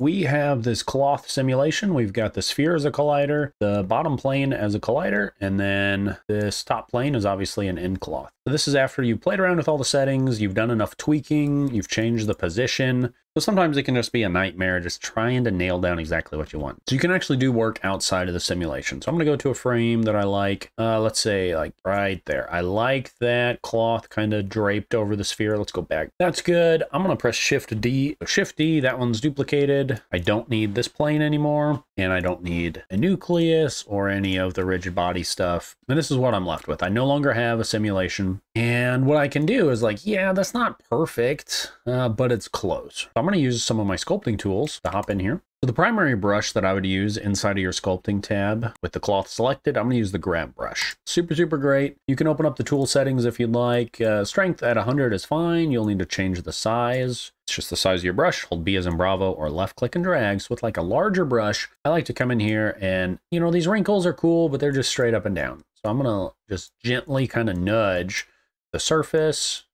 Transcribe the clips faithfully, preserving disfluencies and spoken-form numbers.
we have this cloth simulation. We've got the sphere as a collider, the bottom plane as a collider, and then this top plane is obviously an end cloth. So this is after you've played around with all the settings, you've done enough tweaking, you've changed the position. So sometimes it can just be a nightmare just trying to nail down exactly what you want. So you can actually do work outside of the simulation. So I'm going to go to a frame that I like. Uh, let's say like right there. I like that cloth kind of draped over the sphere. Let's go back. That's good. I'm going to press Shift D. Shift D, that one's duplicated. I don't need this plane anymore. And I don't need a nucleus or any of the rigid body stuff. And this is what I'm left with. I no longer have a simulation. And what I can do is like, yeah, that's not perfect, uh, but it's close. I'm going to use some of my sculpting tools to hop in here. So the primary brush that I would use inside of your sculpting tab with the cloth selected, I'm going to use the grab brush. Super, super great. You can open up the tool settings if you'd like. Uh, strength at one hundred is fine. You'll need to change the size. It's just the size of your brush. Hold B as in Bravo or left click and drag. So with like a larger brush, I like to come in here and, you know, these wrinkles are cool, but they're just straight up and down. So I'm going to just gently kind of nudge the surface.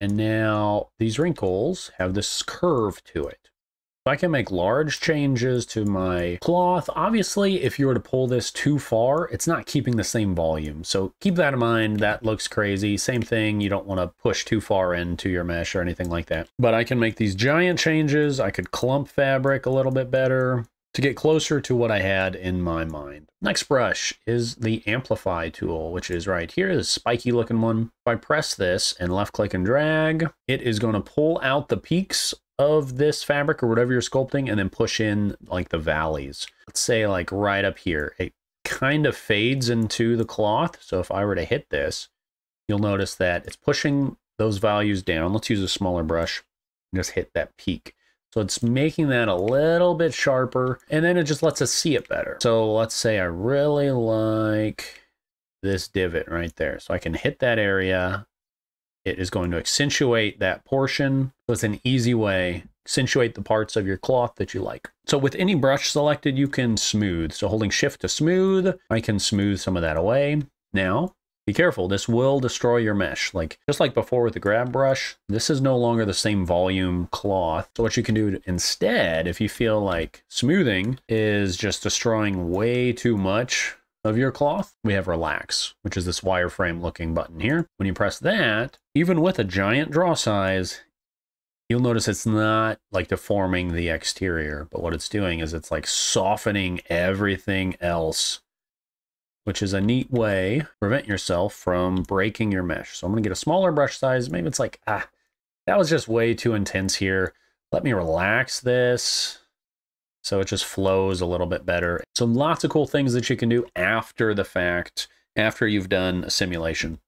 And now these wrinkles have this curve to it. So I can make large changes to my cloth. Obviously, if you were to pull this too far, it's not keeping the same volume. So keep that in mind. That looks crazy. Same thing. You don't want to push too far into your mesh or anything like that. But I can make these giant changes. I could clump fabric a little bit better to get closer to what I had in my mind. Next brush is the amplify tool, which is right here, this spiky looking one. If I press this and left click and drag, it is going to pull out the peaks of this fabric or whatever you're sculpting and then push in like the valleys. Let's say like right up here, it kind of fades into the cloth. So if I were to hit this, you'll notice that it's pushing those values down. Let's use a smaller brush and just hit that peak. So it's making that a little bit sharper, and then it just lets us see it better. So let's say I really like this divot right there. So I can hit that area. It is going to accentuate that portion. So it's an easy way. Accentuate the parts of your cloth that you like. So with any brush selected, you can smooth. So holding Shift to smooth, I can smooth some of that away. Now, be careful, this will destroy your mesh. Like just like before with the grab brush, this is no longer the same volume cloth. So what you can do instead, if you feel like smoothing is just destroying way too much of your cloth, we have relax, which is this wireframe looking button here. When you press that, even with a giant draw size, you'll notice it's not like deforming the exterior, but what it's doing is it's like softening everything else, which is a neat way to prevent yourself from breaking your mesh. So I'm going to get a smaller brush size. Maybe it's like, ah, that was just way too intense here. Let me relax this so it just flows a little bit better. So lots of cool things that you can do after the fact, after you've done a simulation.